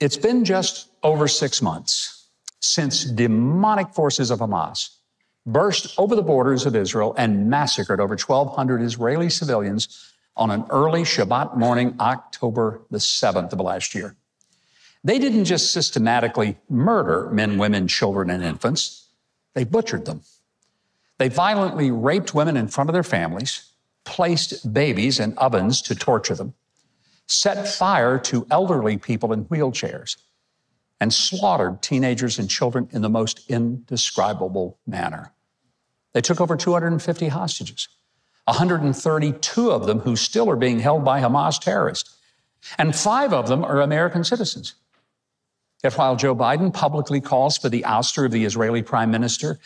It's been just over 6 months since demonic forces of Hamas burst over the borders of Israel and massacred over 1,200 Israeli civilians on an early Shabbat morning, October the 7th of last year. They didn't just systematically murder men, women, children, and infants. They butchered them. They violently raped women in front of their families, placed babies in ovens to torture them, set fire to elderly people in wheelchairs, and slaughtered teenagers and children in the most indescribable manner. They took over 250 hostages, 132 of them who still are being held by Hamas terrorists, and 5 of them are American citizens. Yet while Joe Biden publicly calls for the ouster of the Israeli prime minister,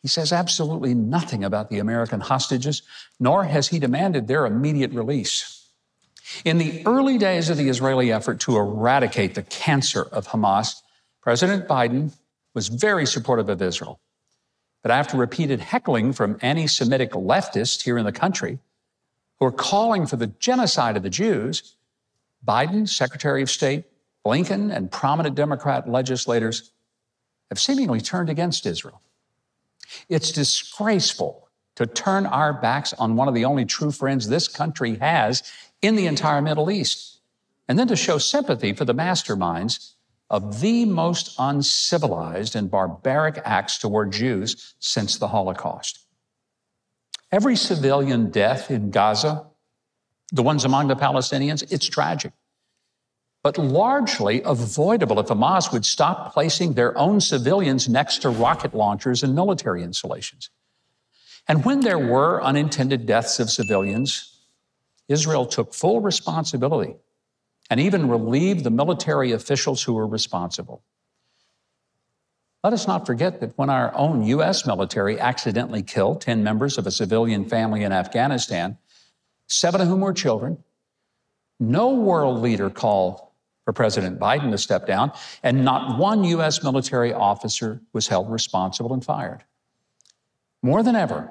he says absolutely nothing about the American hostages, nor has he demanded their immediate release. In the early days of the Israeli effort to eradicate the cancer of Hamas, President Biden was very supportive of Israel. But after repeated heckling from anti-Semitic leftists here in the country who are calling for the genocide of the Jews, Biden, Secretary of State Blinken, and prominent Democrat legislators have seemingly turned against Israel. It's disgraceful to turn our backs on one of the only true friends this country has in the entire Middle East, and then to show sympathy for the masterminds of the most uncivilized and barbaric acts toward Jews since the Holocaust. Every civilian death in Gaza, the ones among the Palestinians, it's tragic, but largely avoidable if Hamas would stop placing their own civilians next to rocket launchers and military installations. And when there were unintended deaths of civilians, Israel took full responsibility and even relieved the military officials who were responsible. Let us not forget that when our own U.S. military accidentally killed 10 members of a civilian family in Afghanistan, 7 of whom were children, no world leader called for President Biden to step down, and not one U.S. military officer was held responsible and fired. More than ever,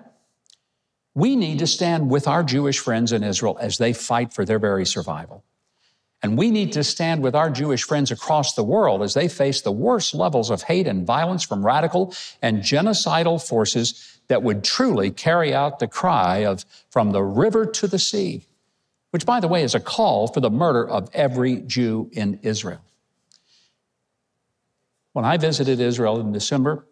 we need to stand with our Jewish friends in Israel as they fight for their very survival. And we need to stand with our Jewish friends across the world as they face the worst levels of hate and violence from radical and genocidal forces that would truly carry out the cry of "from the river to the sea," which, by the way, is a call for the murder of every Jew in Israel. When I visited Israel in December,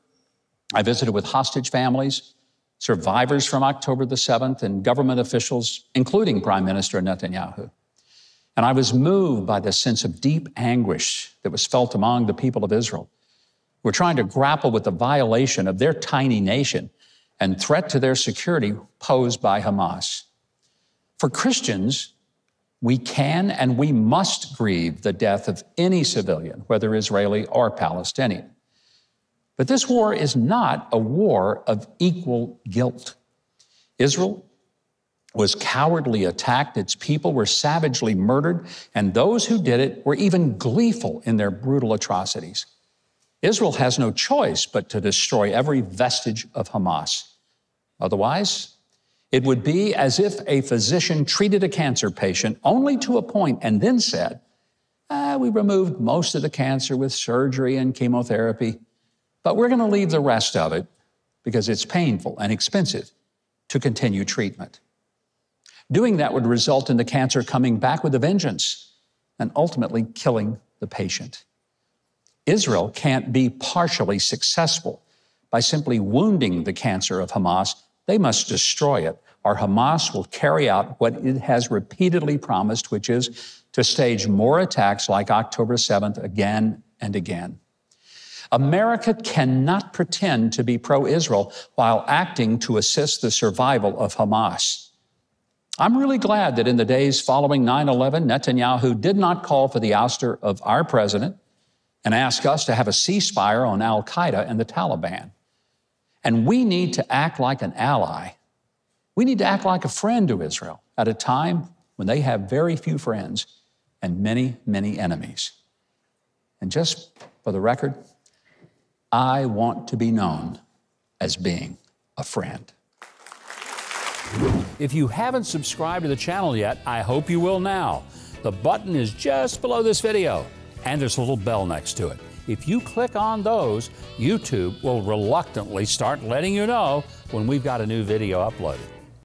I visited with hostage families, survivors from October the 7th, and government officials, including Prime Minister Netanyahu. And I was moved by the sense of deep anguish that was felt among the people of Israel, who were trying to grapple with the violation of their tiny nation and threat to their security posed by Hamas. For Christians, we can and we must grieve the death of any civilian, whether Israeli or Palestinian. But this war is not a war of equal guilt. Israel was cowardly attacked, its people were savagely murdered, and those who did it were even gleeful in their brutal atrocities. Israel has no choice but to destroy every vestige of Hamas. Otherwise, it would be as if a physician treated a cancer patient only to a point and then said, "We removed most of the cancer with surgery and chemotherapy, but we're going to leave the rest of it, because it's painful and expensive, to continue treatment." Doing that would result in the cancer coming back with a vengeance and ultimately killing the patient. Israel can't be partially successful by simply wounding the cancer of Hamas. They must destroy it, or Hamas will carry out what it has repeatedly promised, which is to stage more attacks like October 7th again and again. America cannot pretend to be pro-Israel while acting to assist the survival of Hamas. I'm really glad that in the days following 9/11, Netanyahu did not call for the ouster of our president and ask us to have a ceasefire on al-Qaeda and the Taliban. And we need to act like an ally. We need to act like a friend to Israel at a time when they have very few friends and many, many enemies. And just for the record, I want to be known as being a friend. If you haven't subscribed to the channel yet, I hope you will now. The button is just below this video. and there's a little bell next to it. If you click on those, YouTube will reluctantly start letting you know when we've got a new video uploaded.